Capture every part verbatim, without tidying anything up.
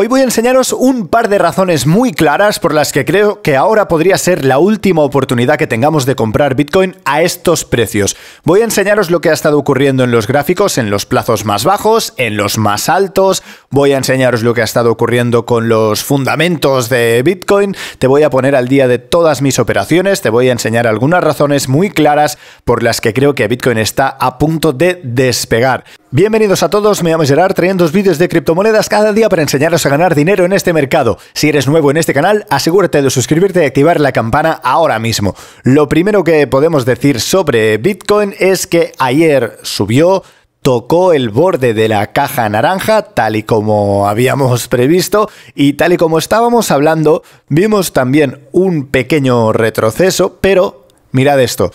Hoy voy a enseñaros un par de razones muy claras por las que creo que ahora podría ser la última oportunidad que tengamos de comprar Bitcoin a estos precios. Voy a enseñaros lo que ha estado ocurriendo en los gráficos, en los plazos más bajos, en los más altos. Voy a enseñaros lo que ha estado ocurriendo con los fundamentos de Bitcoin. Te voy a poner al día de todas mis operaciones. Te voy a enseñar algunas razones muy claras por las que creo que Bitcoin está a punto de despegar. Bienvenidos a todos, me llamo Gerard, trayendo dos vídeos de criptomonedas cada día para enseñaros a ganar dinero en este mercado. Si eres nuevo en este canal, asegúrate de suscribirte y activar la campana ahora mismo. Lo primero que podemos decir sobre Bitcoin es que ayer subió, tocó el borde de la caja naranja, tal y como habíamos previsto, y tal y como estábamos hablando, vimos también un pequeño retroceso, pero mirad esto.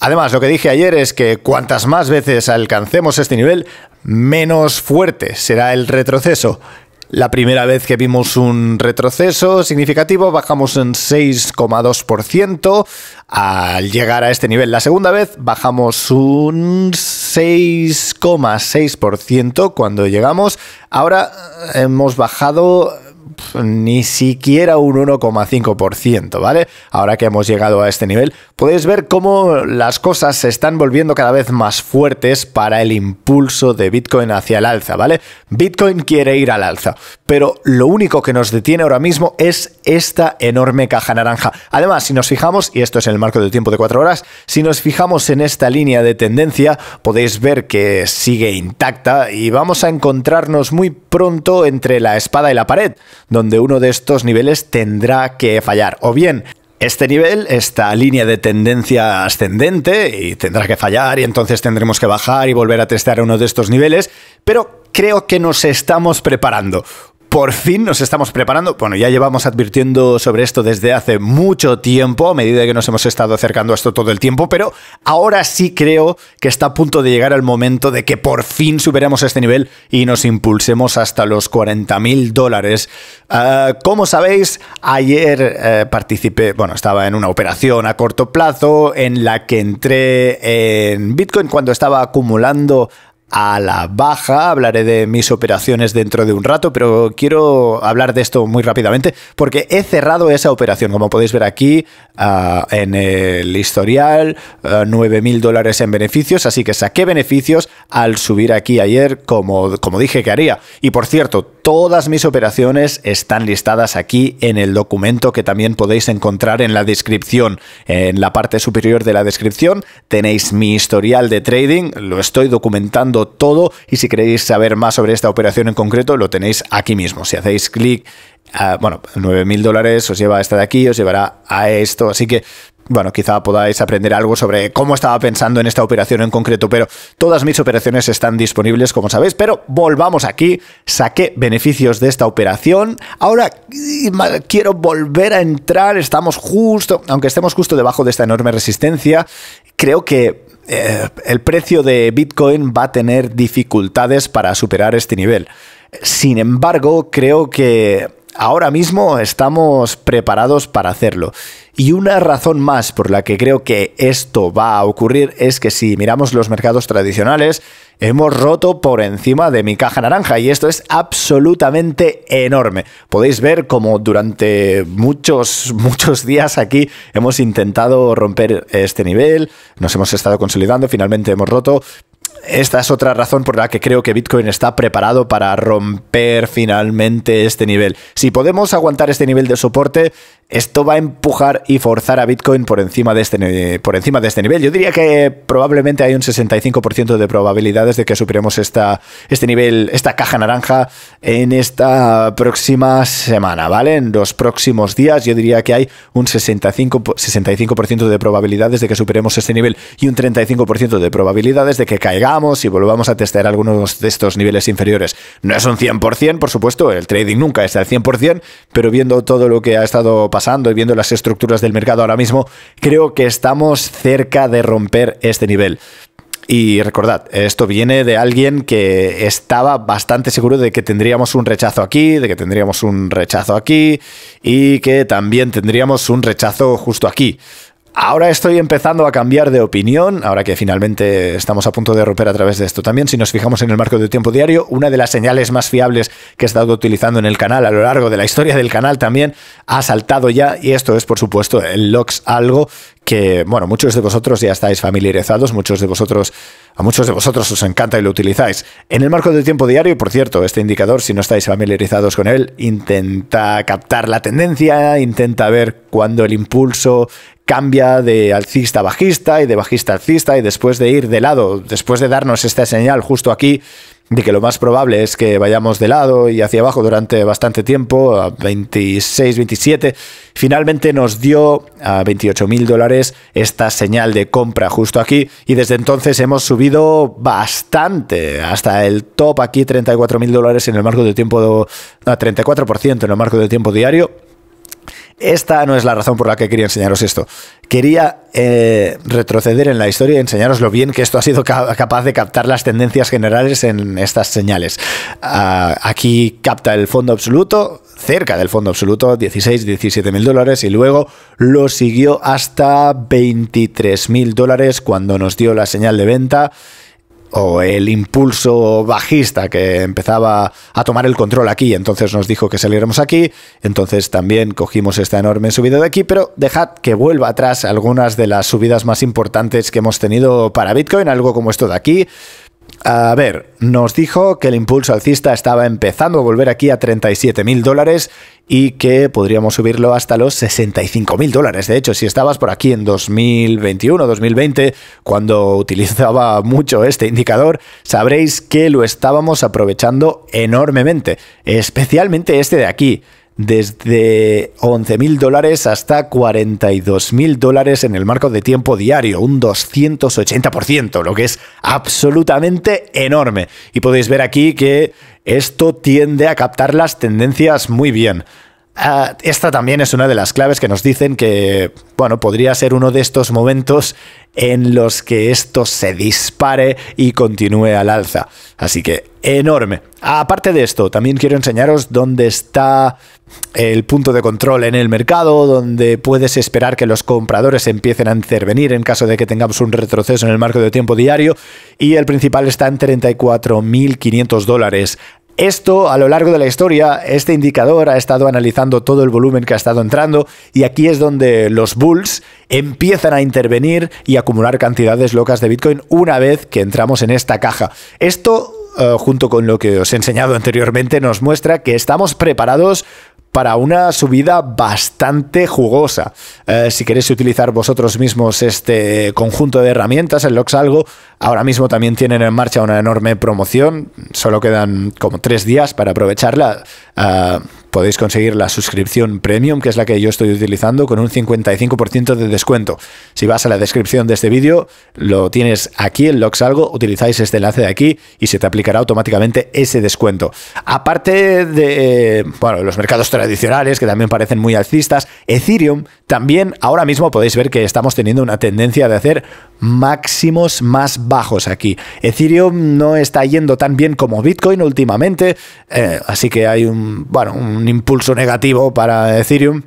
Además, lo que dije ayer es que cuantas más veces alcancemos este nivel, menos fuerte será el retroceso. La primera vez que vimos un retroceso significativo bajamos en seis coma dos por ciento al llegar a este nivel. La segunda vez bajamos un seis coma seis por ciento cuando llegamos. Ahora hemos bajado ni siquiera un uno coma cinco por ciento, ¿vale? Ahora que hemos llegado a este nivel, podéis ver cómo las cosas se están volviendo cada vez más fuertes para el impulso de Bitcoin hacia el alza, ¿vale? Bitcoin quiere ir al alza, pero lo único que nos detiene ahora mismo es esta enorme caja naranja. Además, si nos fijamos, y esto es en el marco del tiempo de cuatro horas, si nos fijamos en esta línea de tendencia, podéis ver que sigue intacta y vamos a encontrarnos muy pronto entre la espada y la pared, donde uno de estos niveles tendrá que fallar. O bien este nivel, esta línea de tendencia ascendente, y tendrá que fallar y entonces tendremos que bajar y volver a testear uno de estos niveles, pero creo que nos estamos preparando. Por fin nos estamos preparando. Bueno, ya llevamos advirtiendo sobre esto desde hace mucho tiempo, a medida que nos hemos estado acercando a esto todo el tiempo, pero ahora sí creo que está a punto de llegar el momento de que por fin superemos este nivel y nos impulsemos hasta los cuarenta mil dólares. Uh, como sabéis, ayer uh, participé, bueno, estaba en una operación a corto plazo en la que entré en Bitcoin cuando estaba acumulando a la baja. Hablaré de mis operaciones dentro de un rato, pero quiero hablar de esto muy rápidamente porque he cerrado esa operación. Como podéis ver aquí uh, en el historial, uh, nueve mil dólares en beneficios, así que saqué beneficios al subir aquí ayer, como, como dije que haría. Y por cierto, todas mis operaciones están listadas aquí en el documento que también podéis encontrar en la descripción. En la parte superior de la descripción tenéis mi historial de trading, lo estoy documentando todo, y si queréis saber más sobre esta operación en concreto, lo tenéis aquí mismo. Si hacéis clic, uh, bueno, nueve mil dólares os lleva a esta de aquí, os llevará a esto, así que bueno, quizá podáis aprender algo sobre cómo estaba pensando en esta operación en concreto, pero todas mis operaciones están disponibles, como sabéis. Pero volvamos aquí, saqué beneficios de esta operación, ahora quiero volver a entrar, estamos justo, aunque estemos justo debajo de esta enorme resistencia, creo que eh, el precio de Bitcoin va a tener dificultades para superar este nivel. Sin embargo, creo que ahora mismo estamos preparados para hacerlo. Y una razón más por la que creo que esto va a ocurrir es que si miramos los mercados tradicionales, hemos roto por encima de mi caja naranja, y esto es absolutamente enorme. Podéis ver como durante muchos, muchos días aquí hemos intentado romper este nivel, nos hemos estado consolidando, finalmente hemos roto. Esta es otra razón por la que creo que Bitcoin está preparado para romper finalmente este nivel. Si podemos aguantar este nivel de soporte, esto va a empujar y forzar a Bitcoin por encima de este, por encima de este nivel. Yo diría que probablemente hay un sesenta y cinco por ciento de probabilidades de que superemos esta, este nivel, esta caja naranja, en esta próxima semana, ¿vale? En los próximos días yo diría que hay un sesenta y cinco por ciento de probabilidades de que superemos este nivel y un treinta y cinco por ciento de probabilidades de que caigamos y volvamos a testear algunos de estos niveles inferiores. No es un cien por cien, por supuesto, el trading nunca es al cien por cien, pero viendo todo lo que ha estado pasando y viendo las estructuras del mercado ahora mismo, creo que estamos cerca de romper este nivel. Y recordad, esto viene de alguien que estaba bastante seguro de que tendríamos un rechazo aquí, de que tendríamos un rechazo aquí y que también tendríamos un rechazo justo aquí. Ahora estoy empezando a cambiar de opinión, ahora que finalmente estamos a punto de romper a través de esto también. Si nos fijamos en el marco de tiempo diario, una de las señales más fiables que he estado utilizando en el canal a lo largo de la historia del canal también ha saltado ya, y esto es, por supuesto, el LuxAlgo, que, bueno, muchos de vosotros ya estáis familiarizados, muchos de vosotros, a muchos de vosotros os encanta y lo utilizáis. En el marco de tiempo diario, por cierto, este indicador, si no estáis familiarizados con él, intenta captar la tendencia, intenta ver cuándo el impulso cambia de alcista a bajista y de bajista a alcista, y después de ir de lado, después de darnos esta señal justo aquí de que lo más probable es que vayamos de lado y hacia abajo durante bastante tiempo, a veintiséis, veintisiete, finalmente nos dio a veintiocho mil dólares esta señal de compra justo aquí, y desde entonces hemos subido bastante, hasta el top aquí, treinta y cuatro mil dólares en el marco de tiempo, no, treinta y cuatro por ciento en el marco de tiempo diario. Esta no es la razón por la que quería enseñaros esto. Quería eh, retroceder en la historia y enseñaros lo bien que esto ha sido ca- capaz de captar las tendencias generales en estas señales. Uh, aquí capta el fondo absoluto, cerca del fondo absoluto, dieciséis, diecisiete mil dólares, y luego lo siguió hasta veintitrés mil dólares cuando nos dio la señal de venta o el impulso bajista que empezaba a tomar el control aquí. Entonces nos dijo que saliéramos aquí, entonces también cogimos esta enorme subida de aquí, pero dejad que vuelva atrás algunas de las subidas más importantes que hemos tenido para Bitcoin, algo como esto de aquí. A ver, nos dijo que el impulso alcista estaba empezando a volver aquí a treinta y siete mil dólares y que podríamos subirlo hasta los sesenta y cinco mil dólares. De hecho, si estabas por aquí en dos mil veintiuno, dos mil veinte, cuando utilizaba mucho este indicador, sabréis que lo estábamos aprovechando enormemente, especialmente este de aquí. Desde once mil dólares hasta cuarenta y dos mil dólares en el marco de tiempo diario, un doscientos ochenta por ciento, lo que es absolutamente enorme. Y podéis ver aquí que esto tiende a captar las tendencias muy bien. Uh, esta también es una de las claves que nos dicen que, bueno, podría ser uno de estos momentos en los que esto se dispare y continúe al alza. Así que enorme. Aparte de esto, también quiero enseñaros dónde está el punto de control en el mercado, donde puedes esperar que los compradores empiecen a intervenir en caso de que tengamos un retroceso en el marco de tiempo diario, y el principal está en treinta y cuatro mil quinientos dólares. Esto, a lo largo de la historia, este indicador ha estado analizando todo el volumen que ha estado entrando, y aquí es donde los bulls empiezan a intervenir y acumular cantidades locas de Bitcoin una vez que entramos en esta caja. Esto, uh, junto con lo que os he enseñado anteriormente, nos muestra que estamos preparados para una subida bastante jugosa. Eh, si queréis utilizar vosotros mismos este conjunto de herramientas, el LuxAlgo, ahora mismo también tienen en marcha una enorme promoción, solo quedan como tres días para aprovecharla. Eh, podéis conseguir la suscripción Premium, que es la que yo estoy utilizando, con un cincuenta y cinco por ciento de descuento. Si vas a la descripción de este vídeo, lo tienes aquí, el LuxAlgo, utilizáis este enlace de aquí y se te aplicará automáticamente ese descuento. Aparte de, bueno, los mercados tradicionales, que también parecen muy alcistas, Ethereum también, ahora mismo podéis ver que estamos teniendo una tendencia de hacer máximos más bajos aquí. Ethereum no está yendo tan bien como Bitcoin últimamente, eh, así que hay un, bueno, un impulso negativo para Ethereum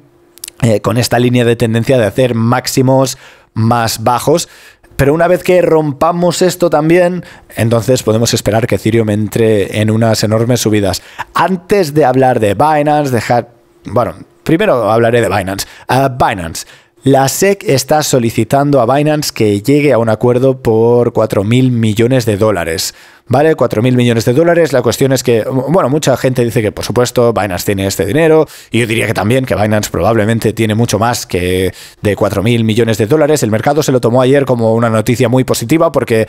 eh, con esta línea de tendencia de hacer máximos más bajos. Pero una vez que rompamos esto también, entonces podemos esperar que Ethereum entre en unas enormes subidas. Antes de hablar de Binance, dejar... Bueno, primero hablaré de Binance. Uh, Binance. La S E C está solicitando a Binance que llegue a un acuerdo por cuatro mil millones de dólares. ¿Vale? cuatro mil millones de dólares. La cuestión es que, bueno, mucha gente dice que, por supuesto, Binance tiene este dinero. Y yo diría que también, que Binance probablemente tiene mucho más que de cuatro mil millones de dólares. El mercado se lo tomó ayer como una noticia muy positiva porque...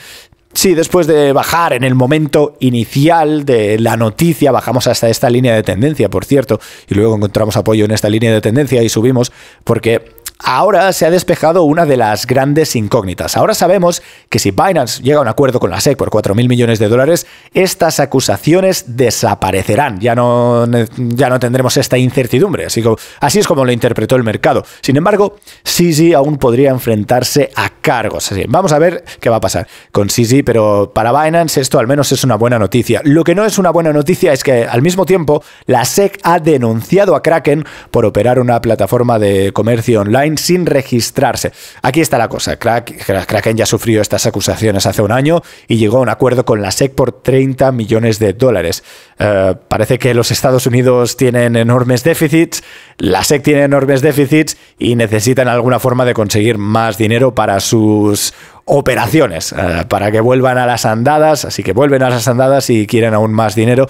Sí, después de bajar en el momento inicial de la noticia, bajamos hasta esta línea de tendencia, por cierto, y luego encontramos apoyo en esta línea de tendencia y subimos porque ahora se ha despejado una de las grandes incógnitas. Ahora sabemos que si Binance llega a un acuerdo con la S E C por cuatro mil millones de dólares, estas acusaciones desaparecerán. Ya no, ya no tendremos esta incertidumbre. Así, como, así es como lo interpretó el mercado. Sin embargo, C G aún podría enfrentarse a cargos. Así, vamos a ver qué va a pasar con C G. Pero para Binance esto al menos es una buena noticia. Lo que no es una buena noticia es que al mismo tiempo la S E C ha denunciado a Kraken por operar una plataforma de comercio online online sin registrarse. Aquí está la cosa. Kraken ya sufrió estas acusaciones hace un año y llegó a un acuerdo con la S E C por treinta millones de dólares. Eh, parece que los Estados Unidos tienen enormes déficits, la S E C tiene enormes déficits y necesitan alguna forma de conseguir más dinero para sus operaciones, eh, para que vuelvan a las andadas. Así que vuelven a las andadas y quieren aún más dinero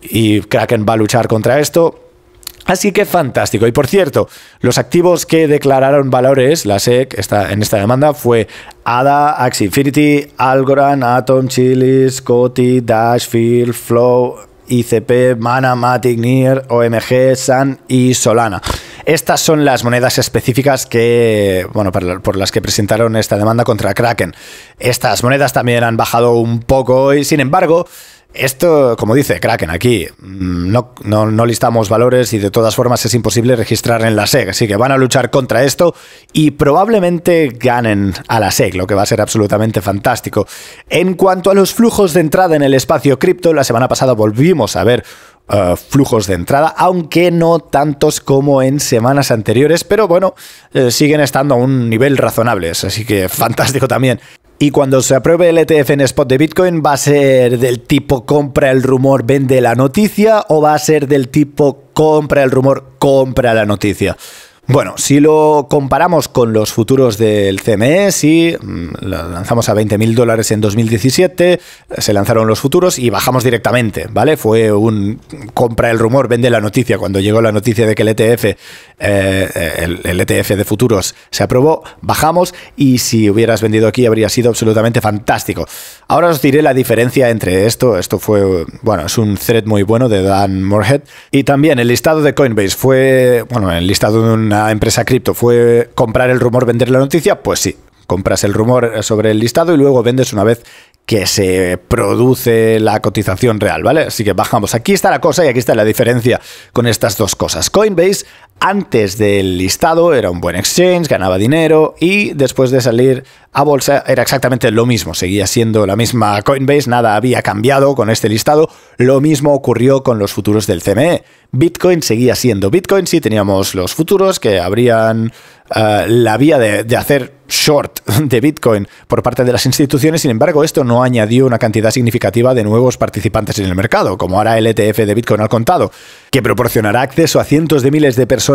y Kraken va a luchar contra esto. Así que fantástico. Y por cierto, los activos que declararon valores, la S E C está en esta demanda, fue A D A, Axie Infinity, Algorand, Atom, Chiliz, Coti, Dash, Fil, Flow, I C P, Mana, Matic, Near, O M G, San y Solana. Estas son las monedas específicas que, bueno, por las que presentaron esta demanda contra Kraken. Estas monedas también han bajado un poco y, sin embargo, esto, como dice Kraken aquí, no, no, no listamos valores y de todas formas es imposible registrar en la S E C, así que van a luchar contra esto y probablemente ganen a la S E C, lo que va a ser absolutamente fantástico. En cuanto a los flujos de entrada en el espacio cripto, la semana pasada volvimos a ver Uh, flujos de entrada, aunque no tantos como en semanas anteriores, pero bueno, eh, siguen estando a un nivel razonable, así que fantástico también. Y cuando se apruebe el E T F en spot de Bitcoin, ¿va a ser del tipo compra el rumor, vende la noticia, o va a ser del tipo compra el rumor, compra la noticia? Bueno, si lo comparamos con los futuros del C M E, sí, lo lanzamos a veinte mil dólares en dos mil diecisiete, se lanzaron los futuros y bajamos directamente, ¿vale? Fue un compra el rumor, vende la noticia. Cuando llegó la noticia de que el E T F, eh, el, el E T F de futuros se aprobó, bajamos y si hubieras vendido aquí habría sido absolutamente fantástico. Ahora os diré la diferencia entre esto. Esto fue, bueno, es un thread muy bueno de Dan Morehead. Y también el listado de Coinbase fue, bueno, el listado de una empresa cripto fue comprar el rumor, vender la noticia. Pues sí, compras el rumor sobre el listado y luego vendes una vez que se produce la cotización real, ¿vale? Así que bajamos. Aquí está la cosa y aquí está la diferencia con estas dos cosas. Coinbase, antes del listado, era un buen exchange, ganaba dinero y después de salir a bolsa era exactamente lo mismo. Seguía siendo la misma Coinbase, nada había cambiado con este listado. Lo mismo ocurrió con los futuros del C M E. Bitcoin seguía siendo Bitcoin. Sí, teníamos los futuros que abrían uh, la vía de, de hacer short de Bitcoin por parte de las instituciones. Sin embargo, esto no añadió una cantidad significativa de nuevos participantes en el mercado, como hará el E T F de Bitcoin al contado, que proporcionará acceso a cientos de miles de personas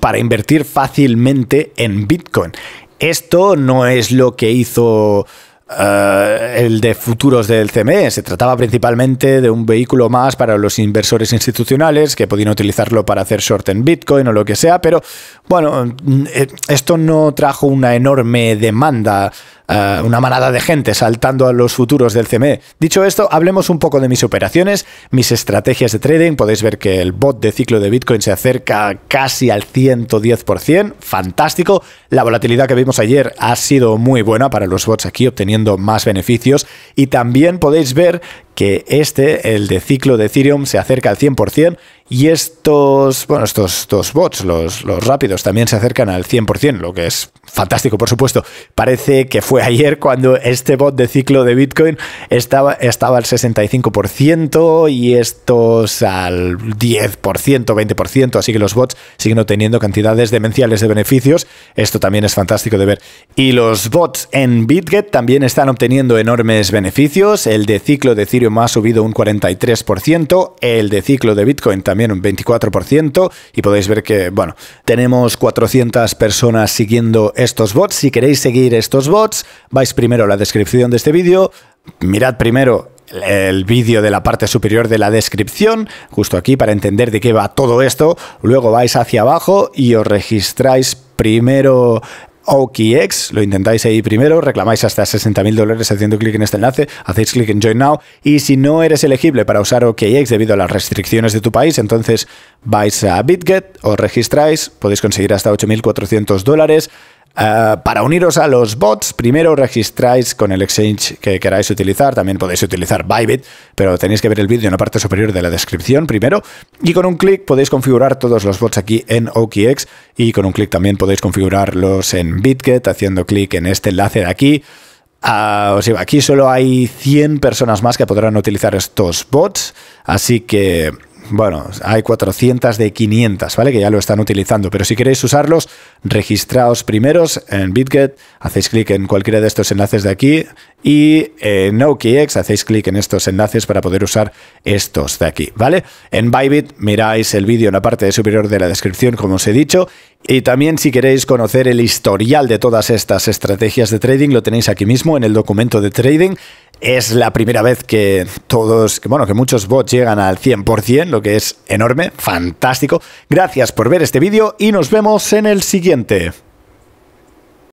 para invertir fácilmente en Bitcoin. Esto no es lo que hizo Uh, el de futuros del C M E. Se trataba principalmente de un vehículo más para los inversores institucionales que podían utilizarlo para hacer short en Bitcoin o lo que sea, pero bueno, esto no trajo una enorme demanda, uh, una manada de gente saltando a los futuros del C M E. Dicho esto, hablemos un poco de mis operaciones, mis estrategias de trading. Podéis ver que el bot de ciclo de Bitcoin se acerca casi al ciento diez por ciento, fantástico. La volatilidad que vimos ayer ha sido muy buena para los bots aquí, obteniendo más beneficios, y también podéis ver que este, el de ciclo de Ethereum, se acerca al cien por ciento y estos, bueno, estos dos bots, los, los rápidos, también se acercan al cien por ciento, lo que es fantástico, por supuesto. Parece que fue ayer cuando este bot de ciclo de Bitcoin estaba, estaba al sesenta y cinco por ciento y estos al diez por ciento, veinte por ciento, así que los bots siguen obteniendo cantidades demenciales de beneficios. Esto también es fantástico de ver. Y los bots en BitGet también están obteniendo enormes beneficios. El de ciclo de Ethereum ha subido un cuarenta y tres por ciento, el de ciclo de Bitcoin también un veinticuatro por ciento, y podéis ver que, bueno, tenemos cuatrocientas personas siguiendo estos bots. Si queréis seguir estos bots, vais primero a la descripción de este vídeo, mirad primero el vídeo de la parte superior de la descripción, justo aquí, para entender de qué va todo esto. Luego vais hacia abajo y os registráis primero O K X, lo intentáis ahí primero, reclamáis hasta sesenta mil dólares haciendo clic en este enlace, hacéis clic en Join Now, y si no eres elegible para usar O K X debido a las restricciones de tu país, entonces vais a BitGet, os registráis, podéis conseguir hasta ocho mil cuatrocientos dólares. Uh, para uniros a los bots, primero registráis con el exchange que queráis utilizar. También podéis utilizar Bybit, pero tenéis que ver el vídeo en la parte superior de la descripción primero. Y con un clic podéis configurar todos los bots aquí en O K X, y con un clic también podéis configurarlos en BitGet haciendo clic en este enlace de aquí. Uh, o sea, aquí solo hay cien personas más que podrán utilizar estos bots, así que Bueno, hay cuatrocientas de quinientas, ¿vale? Que ya lo están utilizando. Pero si queréis usarlos, registraos primeros en BitGet, hacéis clic en cualquiera de estos enlaces de aquí y en O K X hacéis clic en estos enlaces para poder usar estos de aquí, ¿vale? En Bybit miráis el vídeo en la parte superior de la descripción, como os he dicho. Y también si queréis conocer el historial de todas estas estrategias de trading, lo tenéis aquí mismo en el documento de trading. Es la primera vez que todos, que, bueno, que muchos bots llegan al cien por cien, lo que es enorme, fantástico. Gracias por ver este vídeo y nos vemos en el siguiente.